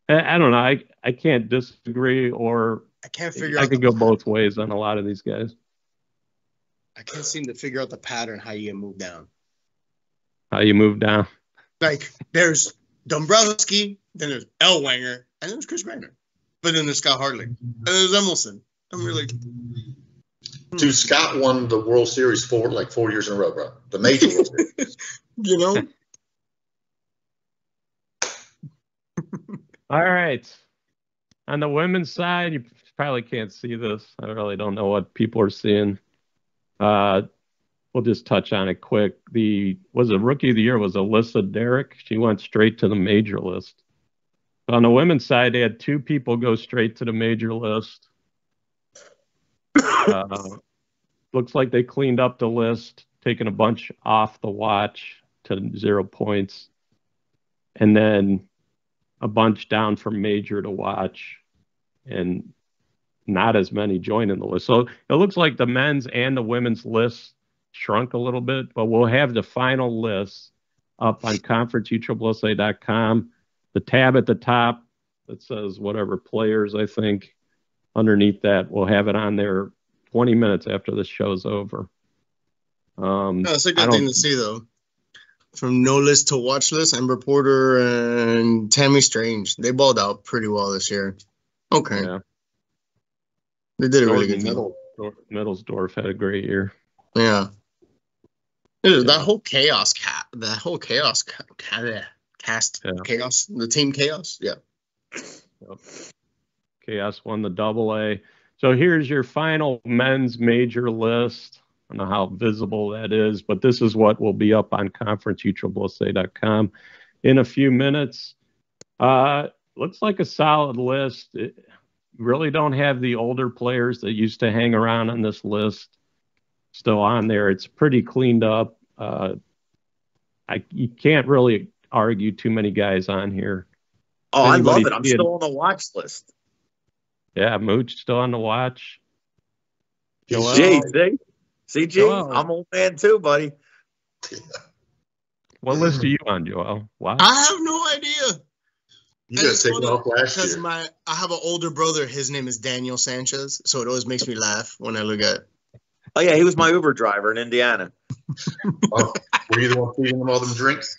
I don't know. I can't disagree or I can't figure out. I could go both ways on a lot of these guys. I can't seem to figure out the pattern how you move down. Like there's Dombrowski, then there's Elwanger, and then there's Chris Griner. But then there's Scott Hartling. And there's Emelson. I'm really Dude, Scott won the World Series 4 years in a row, bro. The major World Series. You know? All right. On the women's side, you probably can't see this. I really don't know what people are seeing. We'll just touch on it quick. The rookie of the year was Alyssa Derrick. She went straight to the major list. On the women's side, they had two people go straight to the major list. Looks like they cleaned up the list, taking a bunch off the watch to 0 points. And then a bunch down from major to watch and not as many joining the list. So it looks like the men's and the women's lists shrunk a little bit, but we'll have the final lists up on conferenceusa.com the tab at the top that says whatever players, I think, underneath that, we'll have it on there 20 minutes after the show's over. No, it's a good thing to see, though. From no list to watch list, Ember Porter and Tammy Strange, they balled out pretty well this year. Okay. Yeah. They did a really good job. Middlesdorf had a great year. Yeah. Dude, yeah. That whole chaos cat, that whole chaos cast, yeah. Chaos, the team chaos. Yeah. Yep. Chaos won the AA. So here's your final men's major list. I don't know how visible that is, but this is what will be up on conferenceucc.com in a few minutes. Looks like a solid list. It really don't have the older players that used to hang around on this list still on there. It's pretty cleaned up. You can't really argue too many guys on here. Oh, anybody, I love it. I'm still on the watch list. Yeah, Mooch still on the watch. Joel, Joel. I'm old man too, buddy. What list are you on, Joel? Wow. I have no idea. You just take it off last year. I have an older brother. His name is Daniel Sanchez, so it always makes me laugh when I look at it. Oh, yeah, he was my Uber driver in Indiana. Oh, were you the one feeding him all them drinks?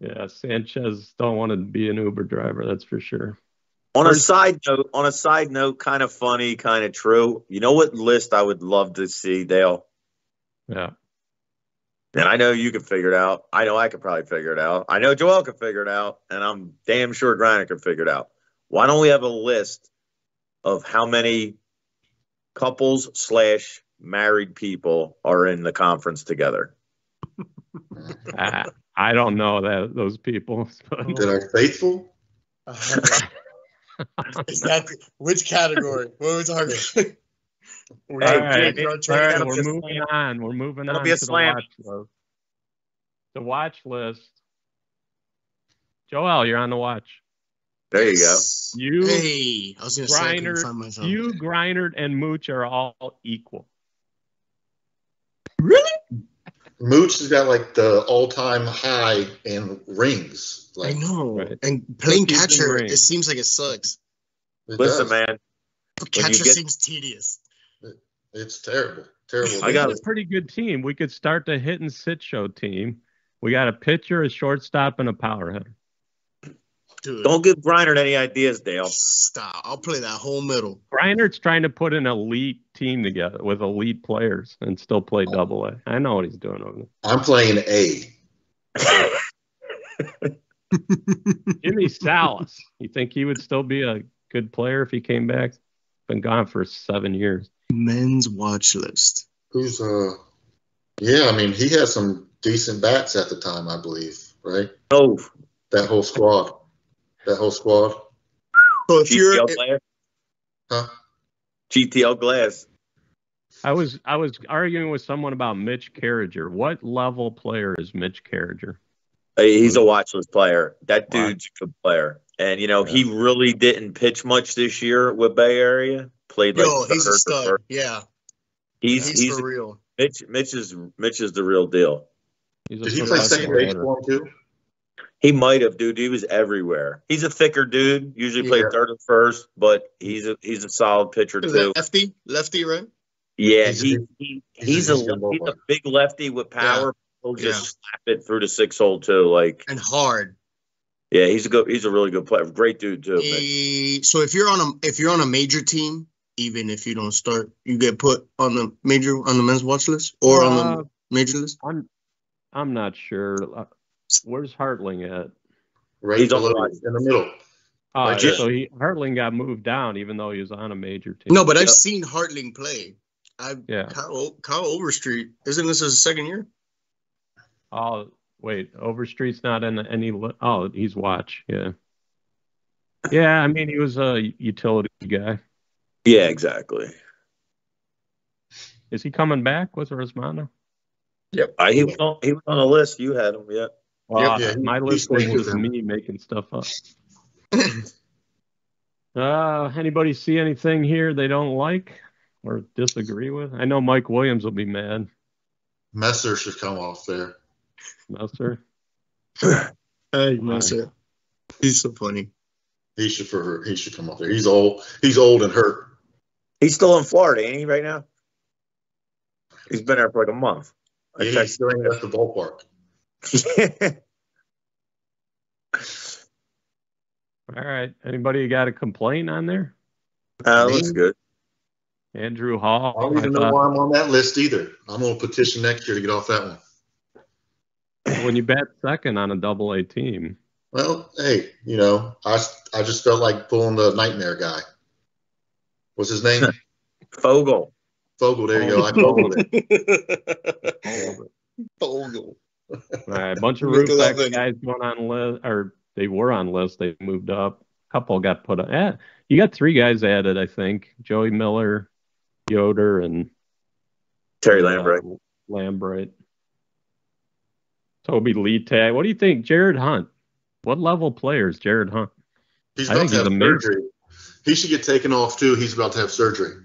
Yeah, Sanchez don't want to be an Uber driver, that's for sure. On a side note, kind of funny, kind of true. You know what list I would love to see, Dale? Yeah. And I know you can figure it out. I know I could probably figure it out. I know Joel can figure it out, and I'm damn sure Griner can figure it out. Why don't we have a list of how many couples / married people are in the conference together? I don't know that those people that are faithful. Exactly. Which category? What are we talking about? All right, we're moving on. We're moving on to the watch list. The watch list. Joel, you're on the watch. There you go. I was gonna say, I couldn't find myself. You, Griner, and Mooch are all equal. Really? Mooch has got like the all-time high in rings. Like, I know. Right. And playing catcher, it seems like it sucks. Listen, man. Catcher seems tedious. It's terrible. Terrible. I got a pretty good team. We could start the hit and sit show team. We got a pitcher, a shortstop, and a power hitter. Dude. Don't give Griner any ideas, Dale. Stop. I'll play that whole middle. Griner's trying to put an elite team together with elite players and still play AA. I know what he's doing over there. I'm playing A. Jimmy Salas. You think he would still be a good player if he came back? Been gone for 7 years. Men's watch list. Who's yeah, I mean, he had some decent bats at the time, I believe, right? Oh. That whole squad. That whole squad. So if you're Glass. Huh? GTL Glass. I was arguing with someone about Mitch Carriger. What level player is Mitch Carriger? He's a watchlist player. That dude's a good player. And, you know, he really didn't pitch much this year with Bay Area. Played like he's a stud. Yeah. He's for real. Mitch is the real deal. Did he play second base for him too? He might have, dude. He was everywhere. He's a thicker dude. Usually played third and first, but he's a solid pitcher too. Lefty, right? Yeah, he's a big lefty with power. Yeah. He'll just slap it through the 6-hole too, like and hard. Yeah, he's a really good player. Great dude too. So if you're on a major team, even if you don't start, you get put on the men's watch list or on the major list. I'm not sure. Where's Hartling at? Right, he's in the middle. So Hartling got moved down, even though he was on a major team. No, but I've seen Hartling play. Kyle Overstreet, isn't this his second year? Oh, wait, Overstreet's not in any. Oh, he's watch. Yeah, yeah. I mean, he was a utility guy. Yeah, exactly. Is he coming back? Was it Resmondo? Yep, he was on a list. You had him, yeah. Well, my list was me making stuff up. Anybody see anything here they don't like or disagree with? I know Mike Williams will be mad. Messer should come off there. Messer? Hey, Marcel. He's so funny. He should come up there. He's old and hurt. He's still in Florida, ain't he, right now? He's been there for like a month. Yeah, he's still at the ballpark. All right. Anybody got a complaint on there? Looks good. Andrew Hall. I don't even know why I'm on that list either. I'm going to petition next year to get off that one. When you bat second on a double-A team. Well, hey, you know, I just felt like pulling the nightmare guy. What's his name? Fogel, there you go. I fogled it. Fogel. All right, a bunch of Roofx guys going on list, or they were on list. They moved up. A couple got put on. You got three guys added, I think. Joey Miller, Yoder, and Terry Lambright. Toby Lee-Tag. What do you think? Jared Hunt. What level player is Jared Hunt? He's about to have surgery. He should get taken off, too. He's about to have surgery.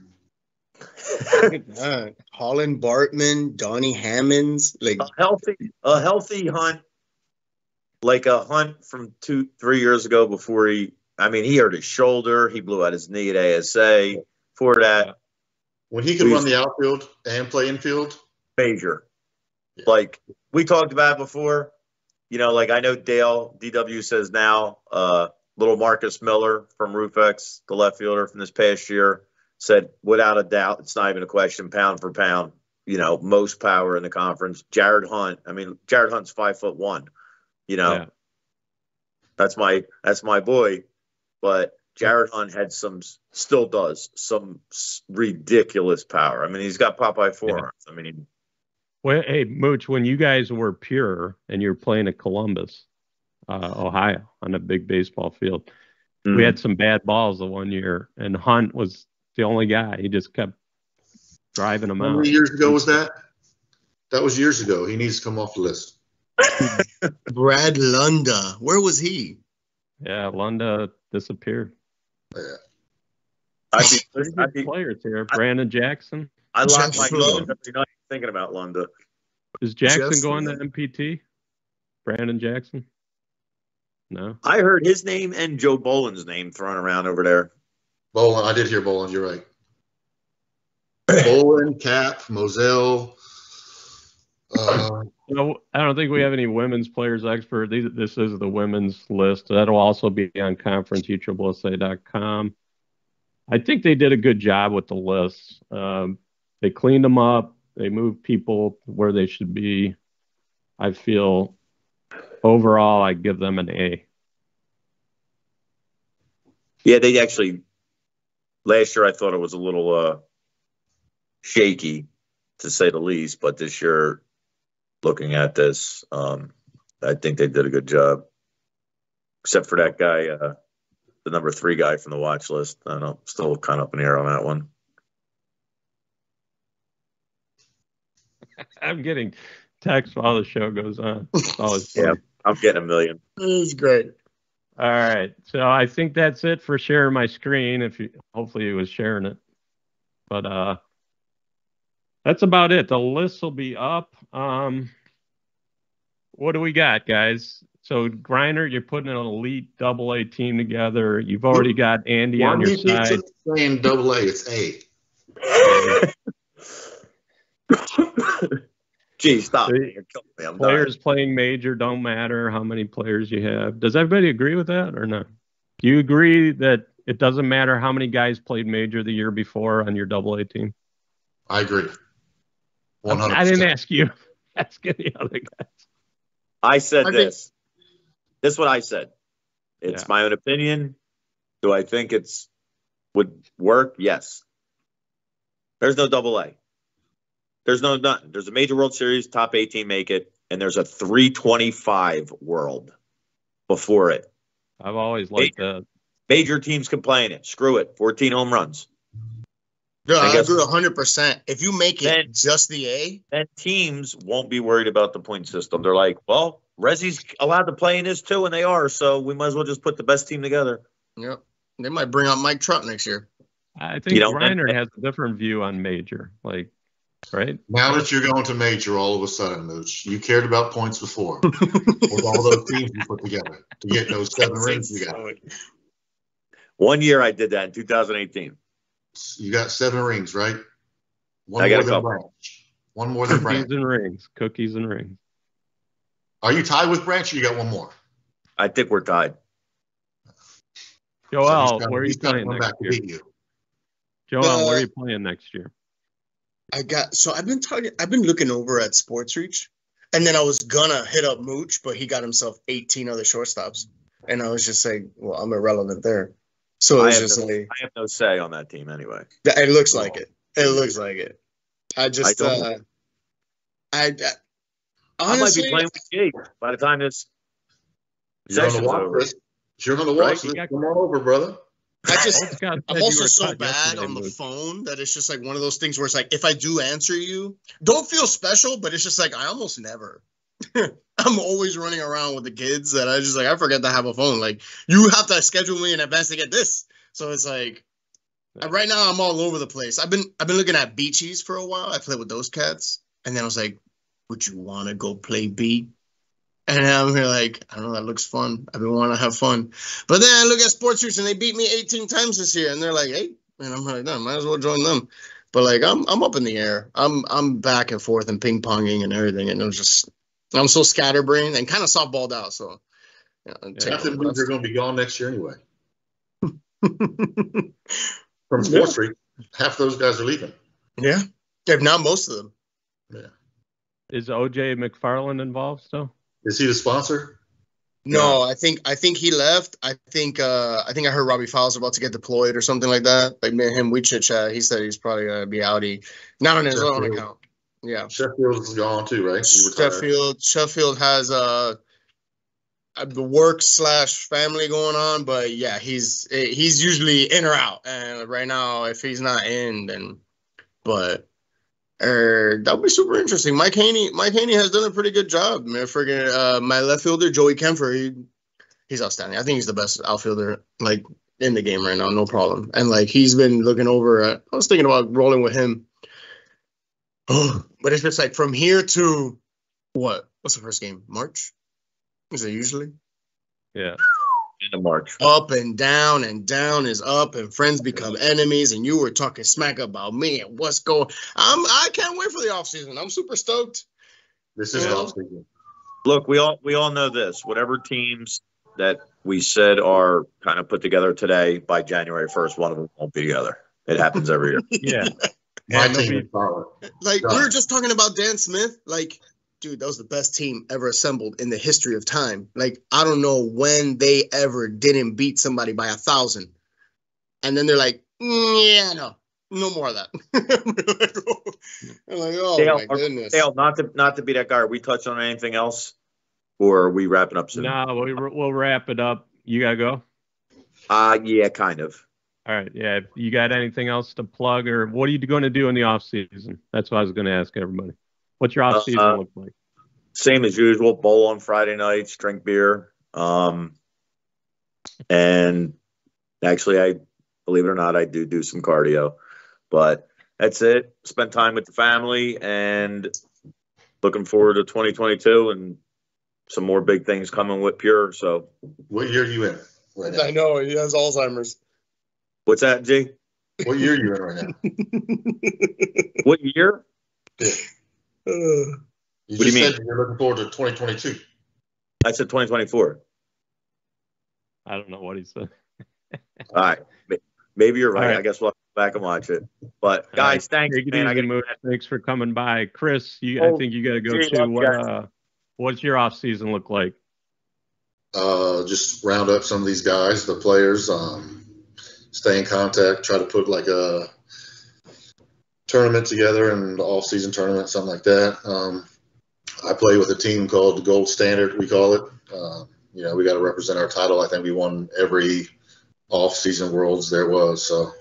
Holland Bartman, Donnie Hammonds. Like a healthy Hunt, like a Hunt from 2-3 years ago before he – I mean, he hurt his shoulder. He blew out his knee at ASA for that. When he could run the outfield and play infield. Major. Yeah. Like – we talked about it before, you know, like I know Dale, DW says now, little Marcus Miller from Roofx, the left fielder from this past year, said without a doubt, it's not even a question, pound for pound, you know, most power in the conference. Jared Hunt, I mean, Jared Hunt's 5'1", you know. Yeah. That's my boy. But Jared Hunt had still does some ridiculous power. I mean, he's got Popeye forearms. Yeah. I mean, well, hey, Mooch, when you guys were Pure and you were playing at Columbus, Ohio, on a big baseball field, we had some bad balls the one year, and Hunt was the only guy. He just kept driving them out. How many years ago was that? That was years ago. He needs to come off the list. Brad Lunda. Where was he? Yeah, Lunda disappeared. Yeah. There's players here. Brandon Jackson. I lock my phone every night thinking about Lunda. Is Jackson going to MPT? Brandon Jackson? No. I heard his name and Joe Boland's name thrown around over there. Boland. I did hear Boland. You're right. Boland, Cap, Moselle. I don't think we have any women's players expert. This is the women's list. That'll also be on conferenceUSA.com. I think they did a good job with the list. They cleaned them up. They moved people where they should be. I feel overall I give them an A. Yeah, they actually last year I thought it was a little shaky, to say the least. But this year, looking at this, I think they did a good job. Except for that guy, the number 3 guy from the watch list. I don't know, still kind of up in the air on that one. I'm getting texts while the show goes on. Yeah, I'm getting a million. It's great. All right. So I think that's it for sharing my screen. Hopefully he was sharing it. But that's about it. The list will be up. What do we got, guys? So Griner, you're putting an elite double-A team together. You've already got Andy on your side. Why saying double-A? It's A. Gee, stop. I'm players dying. Playing major don't matter how many players you have. Does everybody agree with that or no? Do you agree that it doesn't matter how many guys played major the year before on your double-A team? I agree. 100%. I didn't ask you. Ask any other guys. I said this. This is what I said. It's my own opinion. Do I think it's would work? Yes. There's no double-A. There's no nothing. There's a major World Series, top 18 make it, and there's a 325 world before it. I've always liked that. Major teams complain it. Screw it. 14 home runs. No, I agree 100%. If you make it then, just the A. Then teams won't be worried about the point system. They're like, well, Rezzy's allowed to play in this too, and they are, so we might as well just put the best team together. Yep. They might bring out Mike Trout next year. I think Griner has a different view on major. Like, right? Now that you're going to major all of a sudden, Mooch, you cared about points before with all those teams you put together to get those 7 rings you got. 1 year I did that in 2018. You got 7 rings, right? One more than Branch. Cookies and rings. Cookies and rings. Are you tied with Branch or you got one more? I think we're tied. Joel, where are you playing next year? Joel, where are you playing next year? I've been looking over at Sports Reach, and then I was gonna hit up Mooch, but he got himself 18 other shortstops, and I was just saying, well, I'm irrelevant there. So I have no say on that team anyway. It looks like it. It looks like it. I might be playing with Jake by the time this session's over. You're on the watch list. Come on over, brother. I'm also so bad on the phone that it's just like one of those things where it's like, if I do answer you, don't feel special, but it's just like I almost never. I'm always running around with the kids that I just like, I forget to have a phone. Like, you have to schedule me in advance to get this. So it's like, right now I'm all over the place. I've been looking at Beachies for a while. I played with those cats. And then I was like, would you want to go play B? And I'm here like, I don't know, that looks fun. I've been wanting to have fun. But then I look at Sports Reach and they beat me 18 times this year. And they're like, hey. And I'm like, no, might as well join them. But like, I'm up in the air. I'm back and forth and ping-ponging and everything. And it was just, I'm so scatterbrained and kind of softballed out. So, you know, nothing means they're going to be gone next year anyway. From Sports Reach, half those guys are leaving. Yeah. If not most of them. Yeah. Is OJ McFarland involved still? Is he the sponsor? No, I think he left. I think I heard Robbie Fowles about to get deployed or something like that. Like, me and him, we chit chat. He said he's probably gonna be outie, not on his own account. Yeah, Sheffield's gone too, right? Sheffield has the work/family going on, but yeah, he's usually in or out. And right now, if he's not in, then that would be super interesting. Mike Haney has done a pretty good job, man. Friggin' my left fielder Joey Kempfer, he's outstanding. I think he's the best outfielder like in the game right now, no problem. And like, he's been looking over at, I was thinking about rolling with him. But it's just like from here to what's the first game? March? Is it usually? Yeah. End of March. Up and down is up, and friends become enemies, and you were talking smack about me and what's going on. I can't wait for the offseason. I'm super stoked. This is offseason. Look, we all know this. Whatever teams that we said are kind of put together today, by January 1st, one of them won't be the other. It happens every year. Yeah. We were just talking about Dan Smith, like, dude, that was the best team ever assembled in the history of time. Like, I don't know when they ever didn't beat somebody by 1,000. And then they're like, yeah, no more of that. I'm like, oh, Dale, my goodness. Dale, not to be that guy. Are we touching on anything else, or are we wrapping up soon? No, we'll wrap it up. You got to go? Yeah, kind of. All right, yeah. You got anything else to plug, or what are you going to do in the offseason? That's what I was going to ask everybody. What's your off-season look like? Same as usual. Bowl on Friday nights, drink beer. And actually, believe it or not, I do some cardio. But that's it. Spend time with the family, and looking forward to 2022 and some more big things coming with Pure. So, what year are you in right now? I know. He has Alzheimer's. What's that, G? What year are you in right now? What year? Yeah. You just said you're looking forward to 2022. I said 2024. I don't know what he said. All right. Maybe you're right. Right. I guess we'll go back and watch it. But, guys, thanks, man. Thanks for coming by. Chris, I think you got to go too. What's your off-season look like? Just round up some of these guys, the players. Stay in contact. Try to put like a – tournament together, and off-season tournament, something like that. I play with a team called the Gold Standard, we call it. You know, we got to represent our title. I think we won every off-season Worlds there was, so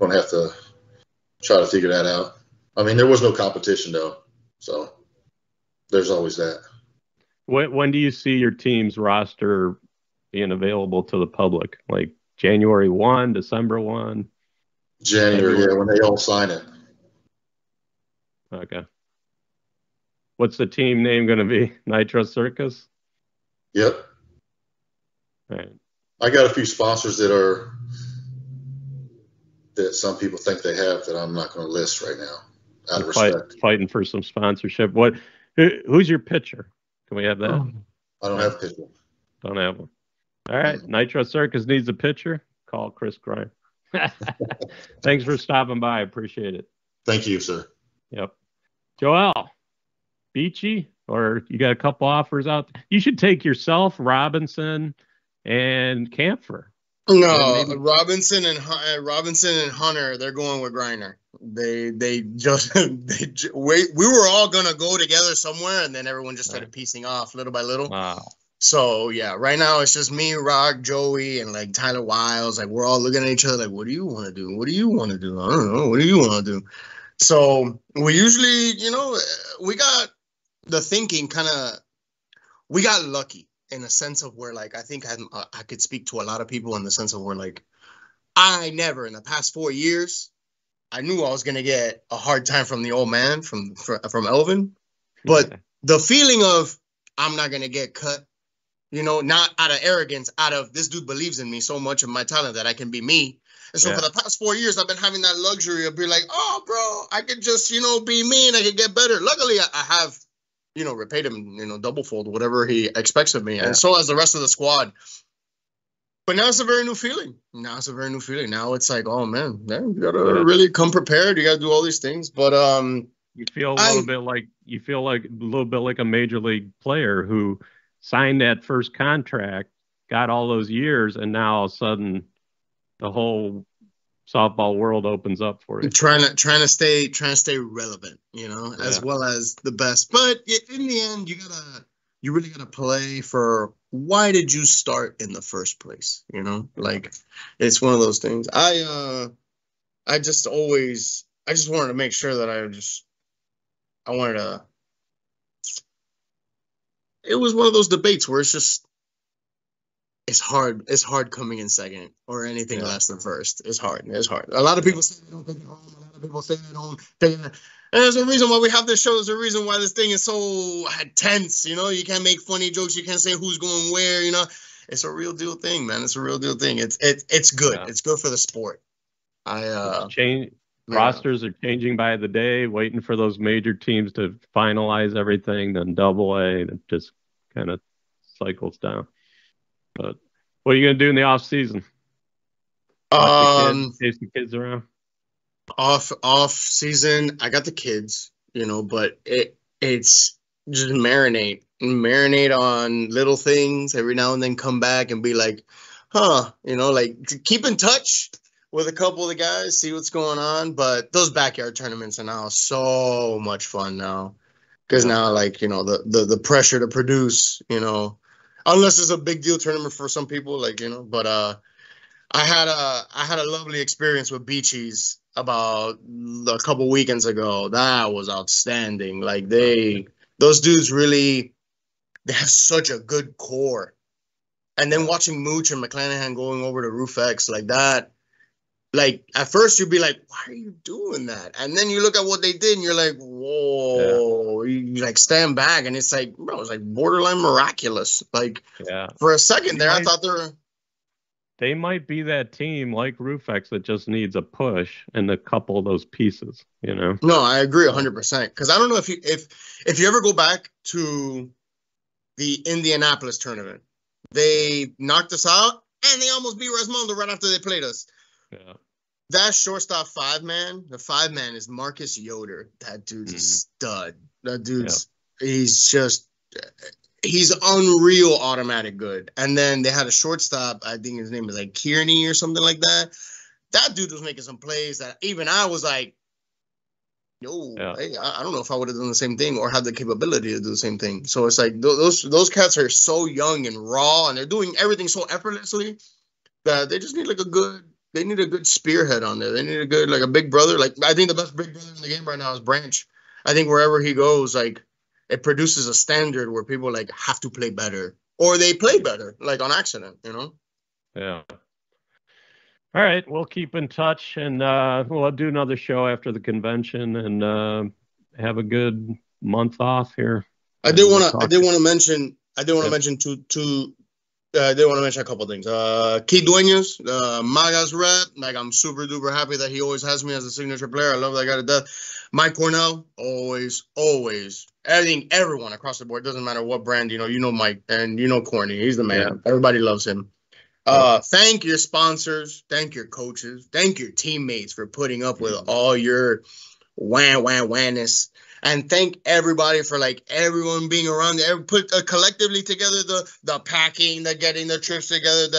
going to have to try to figure that out. I mean, there was no competition, though, so there's always that. When do you see your team's roster being available to the public? Like January 1, December 1? January, yeah, when they all sign it. Okay. What's the team name going to be? Nitro Circus? Yep. All right. I got a few sponsors that some people think they have that I'm not going to list right now. Out of respect. Fighting for some sponsorship. Who's your pitcher? Can we have that? Oh. I don't have a pitcher. Don't have one. All right. Mm-hmm. Nitro Circus needs a pitcher. Call Chris Griner. Thanks for stopping by. I appreciate it. Thank you, sir. Yep. Joel, Beachy, or you got a couple offers out there. You should take yourself, Robinson, and Camphor. No, maybe. Robinson and Hunter, they're going with Griner. We were all gonna go together somewhere, and then everyone just started piecing off little by little. Wow. So yeah, right now it's just me, Rock, Joey, and like Tyler Wiles. Like we're all looking at each other, like, what do you want to do? What do you want to do? I don't know. What do you want to do? So we usually, we got the thinking we got lucky. In a sense of where, like, I think I could speak to a lot of people in the sense of where, like, I never in the past 4 years, I knew I was going to get a hard time from the old man, from Elvin. But the feeling of I'm not going to get cut, not out of arrogance, out of this dude believes in me so much of my talent that I can be me. And so for the past 4 years, I've been having that luxury of being like, oh, bro, I could just, be me and I could get better. Luckily, I have – repaid him, double fold, whatever he expects of me. Yeah. And so has the rest of the squad. But now it's a very new feeling. Now it's like, oh, man you got to really come prepared. You got to do all these things. But you feel a little bit like a major league player who signed that first contract, got all those years, and now all of a sudden the whole softball world opens up for you. Trying to stay relevant, as well as the best. But in the end, you really gotta play for why did you start in the first place? Like it's one of those things. I just wanted to make sure that it was one of those debates where it's just. It's hard coming in second or anything less than first. It's hard. A lot of people say they don't take it home. A lot of people say they don't take it. And there's a reason why we have this show. There's a reason why this thing is so tense. You can't make funny jokes. You can't say who's going where. It's a real deal thing, man. It's good. Yeah. It's good for the sport. Rosters are changing by the day, waiting for those major teams to finalize everything. Then Double-A, and it just kind of cycles down. But what are you going to do in the off season? Chase the kids around. Off season, I got the kids, but it's just marinate on little things every now and then. Come back and be like, like keep in touch with a couple of the guys, see what's going on. But those backyard tournaments are now so much fun now, because now the pressure to produce, unless it's a big deal tournament for some people, but I had a lovely experience with Beachies about a couple weekends ago. That was outstanding. Like those dudes really, they have such a good core. And then watching Mooch and McClanahan going over to Roofx like that, like at first you'd be like, why are you doing that? And then you look at what they did and you're like, whoa, you like stand back. And it's like, bro, it's like borderline miraculous. Like for a second there, I thought they might be that team like Roofx that just needs a push and a couple of those pieces, No, I agree 100%. Cause I don't know if you ever go back to the Indianapolis tournament, they knocked us out and they almost beat Resmondo right after they played us. Yeah. That shortstop the five man is Marcus Yoder. That dude's a stud. That dude's he's unreal, automatic good. And then they had a shortstop, I think his name is like Kearney or something like that. That dude was making some plays that even I was like, hey, I don't know if I would have done the same thing or had the capability to do the same thing. So it's like those cats are so young and raw, and they're doing everything so effortlessly that they just need They need a good spearhead on there. They need a big brother. Like, I think the best big brother in the game right now is Branch. I think wherever he goes, like, it produces a standard where people, like, have to play better. Or they play better, like, on accident, Yeah. All right. We'll keep in touch, and we'll do another show after the convention, and have a good month off here. I do want to mention a couple of things. Keith Dueñas, Magas rep. Like, I'm super duper happy that he always has me as a signature player. I love that guy to death. Mike Cornell, always. I think everyone across the board, doesn't matter what brand, you know Mike and you know Corny. He's the man. Yeah. Everybody loves him. Thank your sponsors. Thank your coaches. Thank your teammates for putting up with all your wah-wah-wahness. And thank everybody for, like, everyone being around. Put collectively together the packing, the getting the trips together.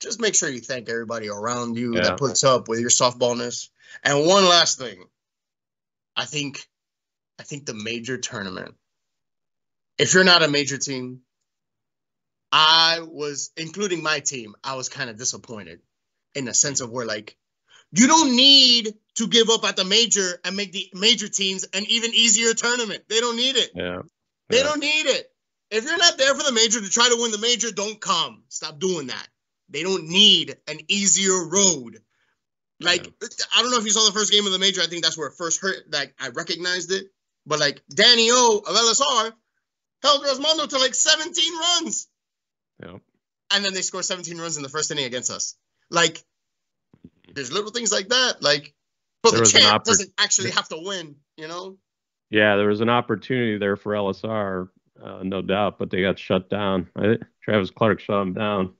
Just make sure you thank everybody around you that puts up with your softballness. And one last thing. I think the major tournament, if you're not a major team, including my team, I was kind of disappointed in the sense of where, like, you don't need to give up at the major and make the major teams an even easier tournament. They don't need it. Yeah. They don't need it. If you're not there for the major to try to win the major, don't come. Stop doing that. They don't need an easier road. Like, I don't know if you saw the first game of the major. I think that's where it first hurt. Like, I recognized it. But, like, Danny O of LSR held Resmondo to, like, 17 runs. Yeah. And then they scored 17 runs in the first inning against us. Like, there's little things like that. Like, but the champ doesn't actually have to win, you know? Yeah, there was an opportunity there for LSR, no doubt, but they got shut down. Travis Clark shut them down.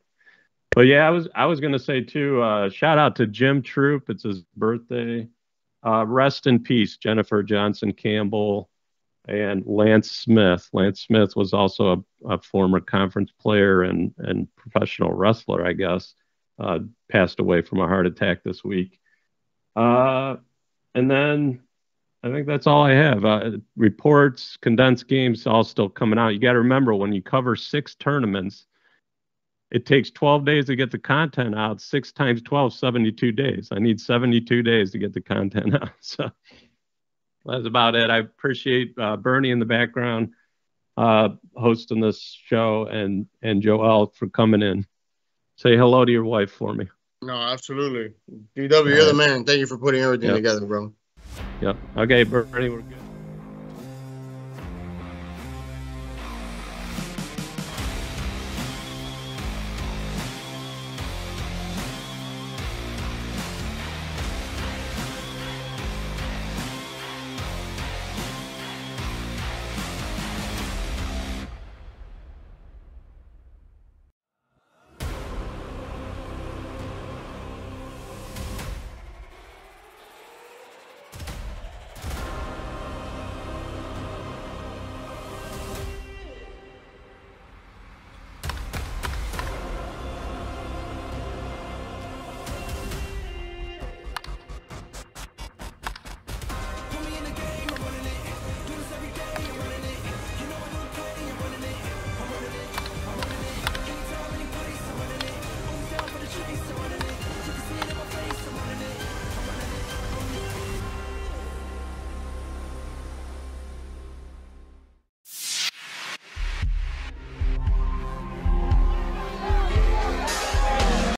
But, yeah, I was going to say, too, shout out to Jim Troop. It's his birthday. Rest in peace, Jennifer Johnson Campbell and Lance Smith. Lance Smith was also a former conference player and professional wrestler, I guess. Passed away from a heart attack this week. And then I think that's all I have. Reports, condensed games, all still coming out. You got to remember, when you cover 6 tournaments, it takes 12 days to get the content out. 6 times 12, 72 days. I need 72 days to get the content out. So that's about it. I appreciate Bernie in the background hosting this show and Joel for coming in. Say hello to your wife for me. No, absolutely. DW, you're the man. Thank you for putting everything together, bro. Yep. Okay, Bernie, we're good.